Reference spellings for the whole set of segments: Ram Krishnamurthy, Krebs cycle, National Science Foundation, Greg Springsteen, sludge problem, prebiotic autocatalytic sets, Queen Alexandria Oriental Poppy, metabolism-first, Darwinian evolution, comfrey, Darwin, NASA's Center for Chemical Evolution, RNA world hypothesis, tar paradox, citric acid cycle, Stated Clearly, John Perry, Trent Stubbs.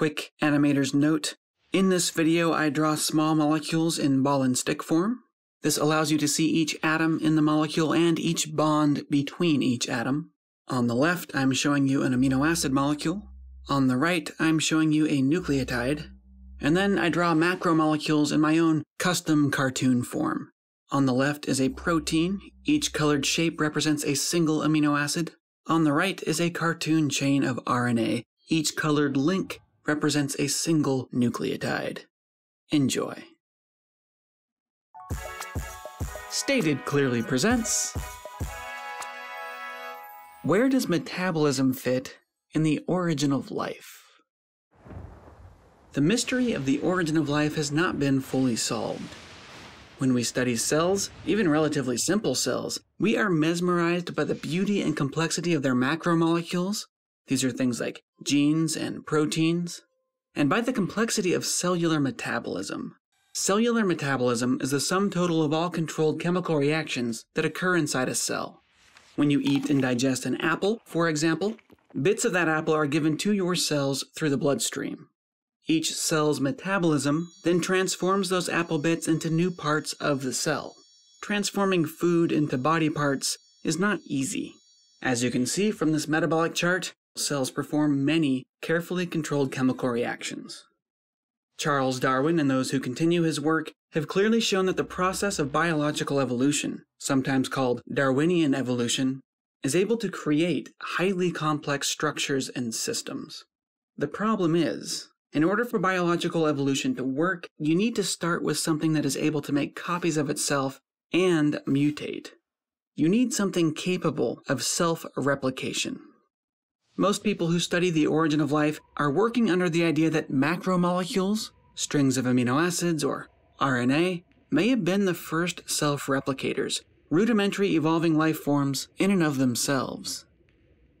quick animator's note. In this video, I draw small molecules in ball and stick form. This allows you to see each atom in the molecule and each bond between each atom. On the left, I'm showing you an amino acid molecule. On the right, I'm showing you a nucleotide. And then I draw macromolecules in my own custom cartoon form. On the left is a protein. Each colored shape represents a single amino acid. On the right is a cartoon chain of RNA. Each colored link represents a single nucleotide. Enjoy. Stated Clearly presents: Where does metabolism fit in the origin of life? The mystery of the origin of life has not been fully solved. When we study cells, even relatively simple cells, we are mesmerized by the beauty and complexity of their macromolecules. These are things like genes and proteins, and by the complexity of cellular metabolism. Cellular metabolism is the sum total of all controlled chemical reactions that occur inside a cell. When you eat and digest an apple, for example, bits of that apple are given to your cells through the bloodstream. Each cell's metabolism then transforms those apple bits into new parts of the cell. Transforming food into body parts is not easy. As you can see from this metabolic chart, cells perform many carefully controlled chemical reactions. Charles Darwin and those who continue his work have clearly shown that the process of biological evolution, sometimes called Darwinian evolution, is able to create highly complex structures and systems. The problem is, in order for biological evolution to work, you need to start with something that is able to make copies of itself and mutate. You need something capable of self-replication. Most people who study the origin of life are working under the idea that macromolecules, strings of amino acids or RNA, may have been the first self-replicators, rudimentary evolving life forms in and of themselves.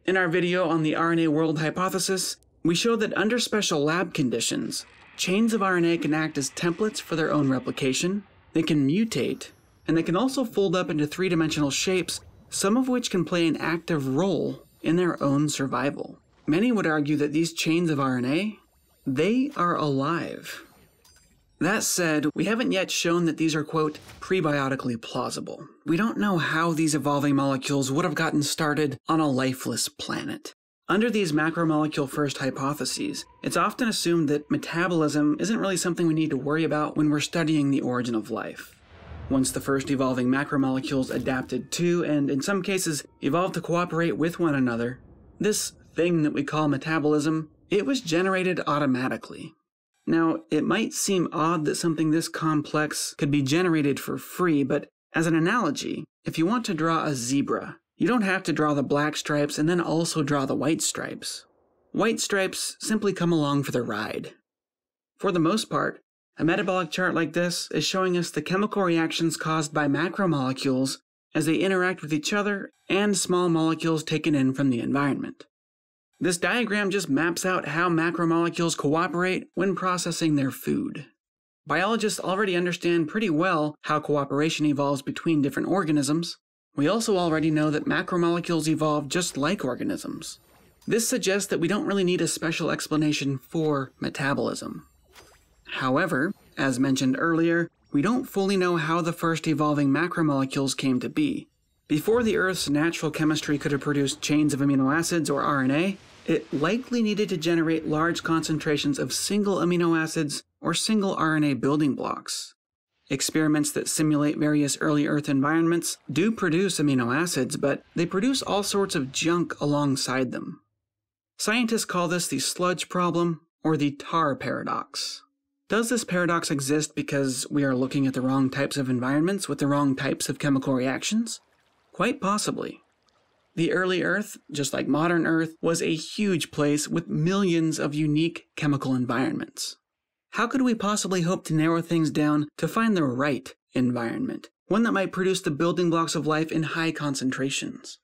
In our video on the RNA world hypothesis, we show that under special lab conditions, chains of RNA can act as templates for their own replication, they can mutate, and they can also fold up into three-dimensional shapes, some of which can play an active role in their own survival. Many would argue that these chains of RNA, they are alive. That said, we haven't yet shown that these are, quote, prebiotically plausible. We don't know how these evolving molecules would have gotten started on a lifeless planet. Under these macromolecule-first hypotheses, it's often assumed that metabolism isn't really something we need to worry about when we're studying the origin of life. Once the first evolving macromolecules adapted to, and in some cases, evolved to cooperate with one another, this thing that we call metabolism, it was generated automatically. Now, it might seem odd that something this complex could be generated for free, but as an analogy, if you want to draw a zebra, you don't have to draw the black stripes and then also draw the white stripes. White stripes simply come along for the ride. For the most part, a metabolic chart like this is showing us the chemical reactions caused by macromolecules as they interact with each other and small molecules taken in from the environment. This diagram just maps out how macromolecules cooperate when processing their food. Biologists already understand pretty well how cooperation evolves between different organisms. We also already know that macromolecules evolve just like organisms. This suggests that we don't really need a special explanation for metabolism. However, as mentioned earlier, we don't fully know how the first evolving macromolecules came to be. Before the Earth's natural chemistry could have produced chains of amino acids or RNA, it likely needed to generate large concentrations of single amino acids or single RNA building blocks. Experiments that simulate various early Earth environments do produce amino acids, but they produce all sorts of junk alongside them. Scientists call this the sludge problem or the tar paradox. Does this paradox exist because we are looking at the wrong types of environments with the wrong types of chemical reactions? Quite possibly. The early Earth, just like modern Earth, was a huge place with millions of unique chemical environments. How could we possibly hope to narrow things down to find the right environment, one that might produce the building blocks of life in high concentrations?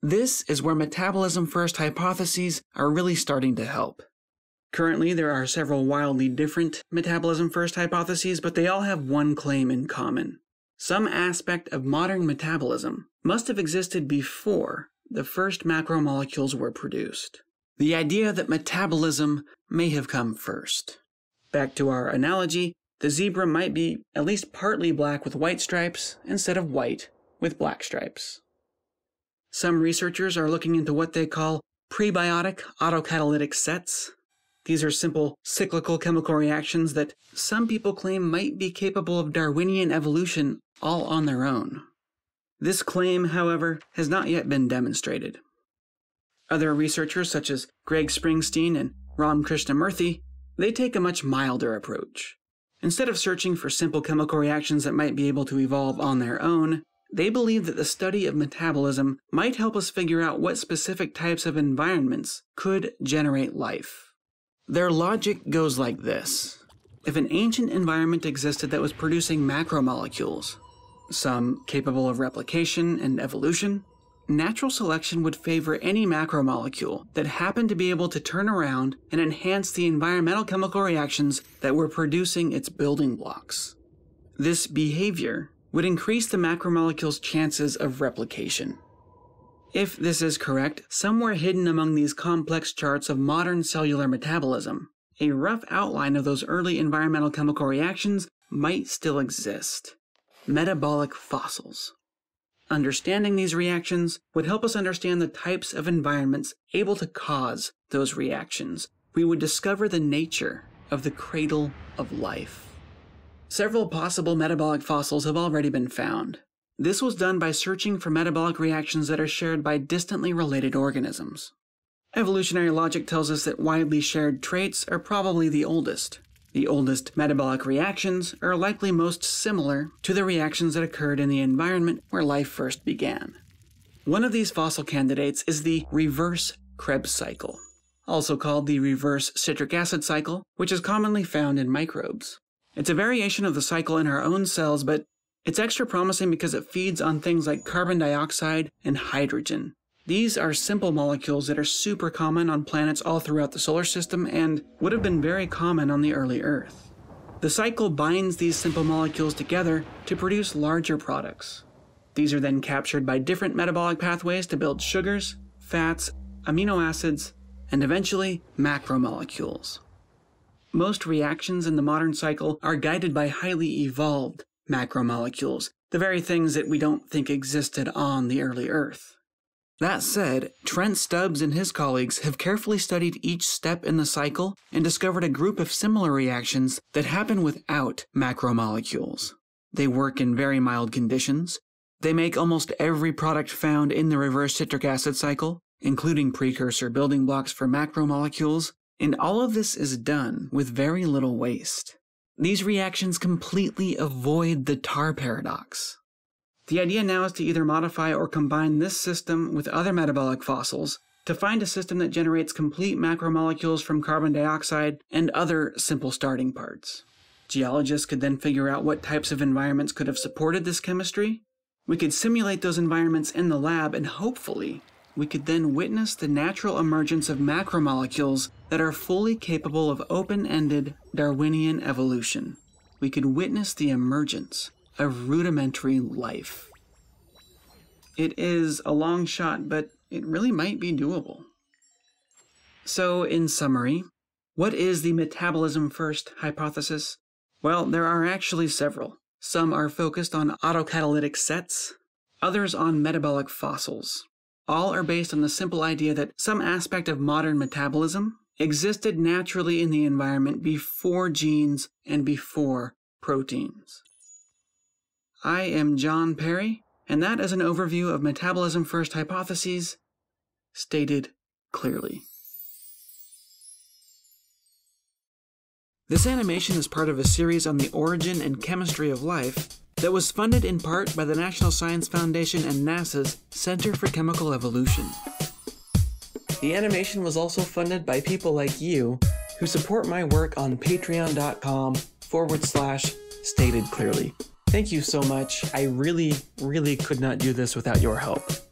This is where metabolism-first hypotheses are really starting to help. Currently, there are several wildly different metabolism-first hypotheses, but they all have one claim in common. Some aspect of modern metabolism must have existed before the first macromolecules were produced. the idea that metabolism may have come first. Back to our analogy, the zebra might be at least partly black with white stripes instead of white with black stripes. Some researchers are looking into what they call prebiotic autocatalytic sets. These are simple cyclical chemical reactions that some people claim might be capable of Darwinian evolution all on their own. This claim, however, has not yet been demonstrated. Other researchers such as Greg Springsteen and Ram Krishnamurthy, they take a much milder approach. Instead of searching for simple chemical reactions that might be able to evolve on their own, they believe that the study of metabolism might help us figure out what specific types of environments could generate life. Their logic goes like this. If an ancient environment existed that was producing macromolecules, some capable of replication and evolution, natural selection would favor any macromolecule that happened to be able to turn around and enhance the environmental chemical reactions that were producing its building blocks. This behavior would increase the macromolecule's chances of replication. If this is correct, somewhere hidden among these complex charts of modern cellular metabolism, a rough outline of those early environmental chemical reactions might still exist. Metabolic fossils. Understanding these reactions would help us understand the types of environments able to cause those reactions. We would discover the nature of the cradle of life. Several possible metabolic fossils have already been found. This was done by searching for metabolic reactions that are shared by distantly related organisms. Evolutionary logic tells us that widely shared traits are probably the oldest. The oldest metabolic reactions are likely most similar to the reactions that occurred in the environment where life first began. One of these fossil candidates is the reverse Krebs cycle, also called the reverse citric acid cycle, which is commonly found in microbes. It's a variation of the cycle in our own cells, but it's extra promising because it feeds on things like carbon dioxide and hydrogen. These are simple molecules that are super common on planets all throughout the solar system and would have been very common on the early Earth. The cycle binds these simple molecules together to produce larger products. These are then captured by different metabolic pathways to build sugars, fats, amino acids, and eventually macromolecules. Most reactions in the modern cycle are guided by highly evolved macromolecules, the very things that we don't think existed on the early Earth. That said, Trent Stubbs and his colleagues have carefully studied each step in the cycle and discovered a group of similar reactions that happen without macromolecules. They work in very mild conditions. They make almost every product found in the reverse citric acid cycle, including precursor building blocks for macromolecules, and all of this is done with very little waste. These reactions completely avoid the tar paradox. The idea now is to either modify or combine this system with other metabolic fossils to find a system that generates complete macromolecules from carbon dioxide and other simple starting parts. Geologists could then figure out what types of environments could have supported this chemistry. We could simulate those environments in the lab, and hopefully we could then witness the natural emergence of macromolecules that are fully capable of open-ended Darwinian evolution. We could witness the emergence of rudimentary life. It is a long shot, but it really might be doable. So, in summary, what is the metabolism first hypothesis? Well, there are actually several. Some are focused on autocatalytic sets, others on metabolic fossils. All are based on the simple idea that some aspect of modern metabolism existed naturally in the environment before genes and before proteins. I am John Perry, and that is an overview of Metabolism First Hypotheses, Stated Clearly. This animation is part of a series on the origin and chemistry of life that was funded in part by the National Science Foundation and NASA's Center for Chemical Evolution. The animation was also funded by people like you who support my work on patreon.com/statedclearly. Thank you so much. I really could not do this without your help.